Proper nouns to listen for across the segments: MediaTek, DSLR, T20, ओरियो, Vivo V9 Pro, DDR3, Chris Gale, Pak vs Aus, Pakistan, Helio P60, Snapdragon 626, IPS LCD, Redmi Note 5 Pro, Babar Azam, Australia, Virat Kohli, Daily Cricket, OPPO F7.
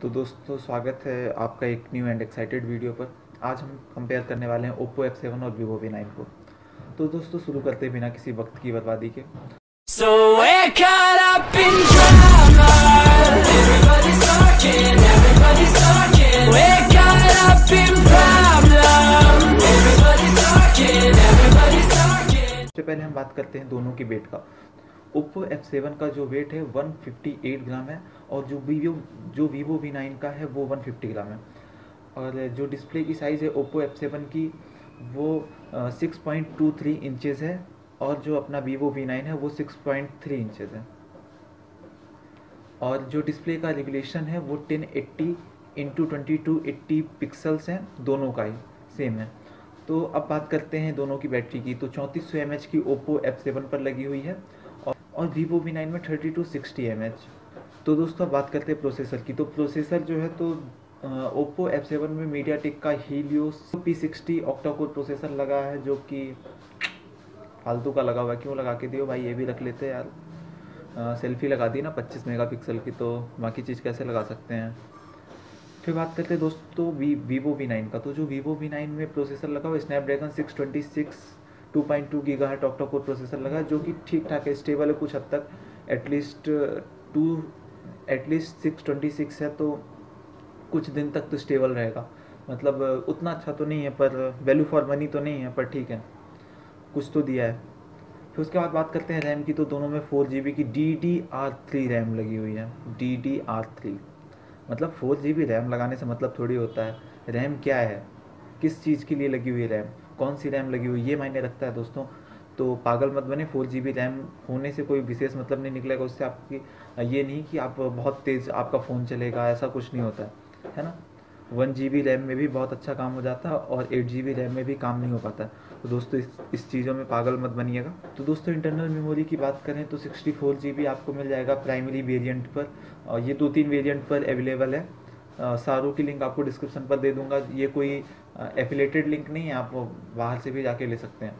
तो दोस्तों स्वागत है आपका एक न्यू एंड एक्साइटेड वीडियो पर। आज हम कंपेयर करने वाले हैं OPPO F7 और Vivo V9 Pro। तो दोस्तों शुरू करते हैं बिना किसी वक्त की बर्बादी के। सबसे पहले हम बात करते हैं दोनों के वेट का। OPPO F7 का जो वेट है 158 ग्राम है और जो Vivo V9 का है वो 150 ग्राम है। और जो डिस्प्ले की साइज़ है OPPO F7 की वो 6.23 इंचेस है और जो अपना Vivo V9 है वो 6.3 इंचेस है। और जो डिस्प्ले का रेगुलेशन है वो 1080x2280 पिक्सल्स हैं, दोनों का ही सेम है। तो अब बात करते हैं दोनों की बैटरी की। तो 3400 mAh की OPPO F7 पर लगी हुई है और Vivo V9 में 3260 mAh। तो दोस्तों बात करते हैं प्रोसेसर की। तो प्रोसेसर जो है तो OPPO F7 में MediaTek का Helio P60 ऑक्टा-कोर प्रोसेसर लगा है, जो कि फालतू का लगा हुआ है। क्यों लगा के दियो भाई, ये भी रख लेते यार। सेल्फी लगा दी ना 25 मेगापिक्सल की, तो बाकी चीज़ कैसे लगा सकते हैं। फिर बात करते हैं दोस्तों Vivo V9 का। तो जो Vivo V9 में प्रोसेसर लगा हुआ Snapdragon 626 2.2 गीगाहर्ट्ज ऑक्टा-कोर प्रोसेसर लगा, जो कि ठीक ठाक है, स्टेबल है कुछ हद तक। एटलीस्ट 626 है तो कुछ दिन तक तो स्टेबल रहेगा। मतलब उतना अच्छा तो नहीं है पर वैल्यू फॉर मनी तो नहीं है, पर ठीक है कुछ तो दिया है। फिर उसके बाद बात करते हैं रैम की। तो दोनों में 4GB की DDR3 रैम लगी हुई है। DDR3 मतलब 4GB रैम लगाने से मतलब थोड़ी होता है। रैम क्या है, किस चीज़ के लिए लगी हुई है, रैम कौन सी रैम लगी हुई, ये मायने रखता है दोस्तों। तो पागल मत बने, 4GB रैम होने से कोई विशेष मतलब नहीं निकलेगा। उससे आपकी ये नहीं कि आप बहुत तेज़ आपका फ़ोन चलेगा, ऐसा कुछ नहीं होता है ना। 1GB रैम में भी बहुत अच्छा काम हो जाता है और 8GB रैम में भी काम नहीं हो पाता। तो दोस्तों इस चीज़ों में पागल मत बनिएगा। तो दोस्तों इंटरनल मेमोरी की बात करें तो 64GB आपको मिल जाएगा प्राइमरी वेरिएंट पर, और ये 2-3 वेरिएंट पर अवेलेबल है। सारों की लिंक आपको डिस्क्रिप्शन पर दे दूंगा। ये कोई एफिलेटेड लिंक नहीं है, आप बाहर से भी जाके ले सकते हैं।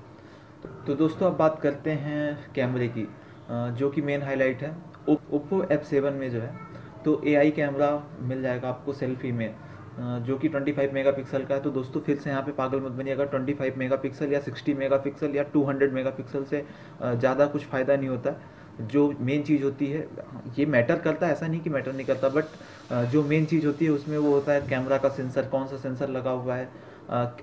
तो दोस्तों अब बात करते हैं कैमरे की, जो कि मेन हाईलाइट है OPPO F7 में। जो है तो AI कैमरा मिल जाएगा आपको सेल्फी में, जो कि 25 मेगापिक्सल का है। तो दोस्तों फिर से यहाँ पे पागल मत बनिएगा, 25 मेगापिक्सल या 60 मेगापिक्सल या 200 मेगापिक्सल से ज़्यादा कुछ फ़ायदा नहीं होता। जो मेन चीज़ होती है, ये मैटर करता है, ऐसा नहीं कि मैटर नहीं करता, बट जो मेन चीज़ होती है उसमें वो होता है कैमरा का सेंसर, कौन सा सेंसर लगा हुआ है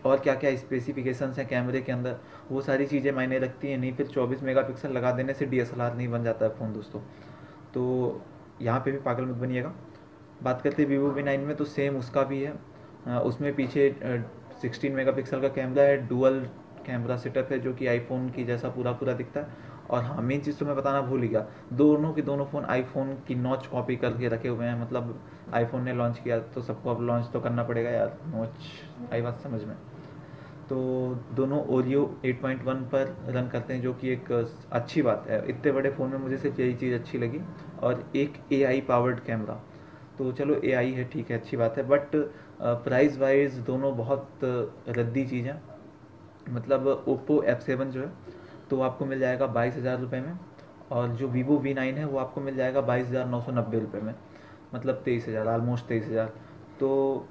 और क्या क्या स्पेसिफिकेशंस हैं कैमरे के अंदर, वो सारी चीज़ें मायने रखती हैं। नहीं फिर 24 मेगापिक्सल लगा देने से DSLR नहीं बन जाता है फ़ोन दोस्तों। तो यहाँ पे भी पागल मत बनिएगा। बात करते हैं Vivo V9 में। तो सेम उसका भी है, उसमें पीछे 16 मेगापिक्सल का कैमरा है, डुअल कैमरा सेटअप है, जो कि आईफोन की जैसा पूरा दिखता है। और हाँ, मेन चीज़ तो मैं बताना भूल गया, दोनों के दोनों फ़ोन आईफोन की नॉच कॉपी करके रखे हुए हैं। मतलब आईफोन ने लॉन्च किया तो सबको अब लॉन्च तो करना पड़ेगा यार, नॉच आई बात समझ में। तो दोनों ओरियो 8.1 पर रन करते हैं, जो कि एक अच्छी बात है। इतने बड़े फ़ोन में मुझे सिर्फ यही चीज़ अच्छी लगी। और एक AI पावर्ड कैमरा, तो चलो AI है, ठीक है, अच्छी बात है, बट प्राइस वाइज दोनों बहुत रद्दी चीज़ है। मतलब OPPO F7 जो है तो आपको मिल जाएगा 22,000 रुपये में, और जो Vivo V9 है वो आपको मिल जाएगा 22,990 रुपये में, मतलब 23,000, आलमोस्ट 23,000। तो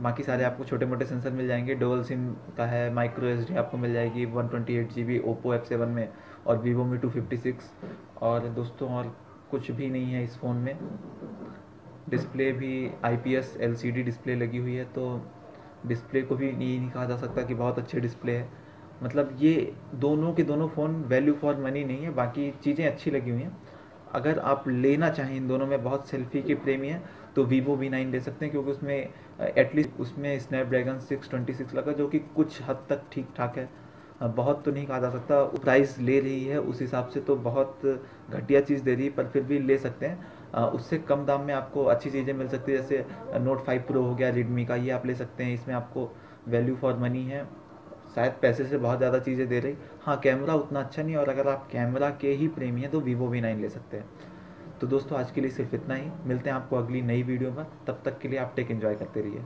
बाकी सारे आपको छोटे मोटे सेंसर मिल जाएंगे। डबल सिम का है, माइक्रो SD आपको मिल जाएगी 128GB OPPO F7 में और Vivo में 256। और दोस्तों और कुछ भी नहीं है इस फ़ोन में। डिस्प्ले भी IPS LCD डिस्प्ले लगी हुई है, तो डिस्प्ले को भी नहीं कहा जा सकता कि बहुत अच्छे डिस्प्ले है। मतलब ये दोनों के दोनों फ़ोन वैल्यू फॉर मनी नहीं है, बाकी चीज़ें अच्छी लगी हुई हैं। अगर आप लेना चाहें, इन दोनों में बहुत सेल्फी के प्रेमी हैं तो Vivo V9 ले सकते हैं, क्योंकि उसमें एटलीस्ट उसमें Snapdragon 626 लगा, जो कि कुछ हद तक ठीक ठाक है। बहुत तो नहीं कहा जा सकता, प्राइस ले रही है उस हिसाब से तो बहुत घटिया चीज़ दे रही है, पर फिर भी ले सकते हैं। उससे कम दाम में आपको अच्छी चीज़ें मिल सकती है, जैसे Note 5 Pro हो गया Redmi का, ये आप ले सकते हैं। इसमें आपको वैल्यू फॉर मनी है, शायद पैसे से बहुत ज़्यादा चीज़ें दे रही। हाँ, कैमरा उतना अच्छा नहीं, और अगर आप कैमरा के ही प्रेमी हैं तो Vivo V9 ले सकते हैं। तो दोस्तों आज के लिए सिर्फ इतना ही, मिलते हैं आपको अगली नई वीडियो में। तब तक के लिए आप टेक एंजॉय करते रहिए।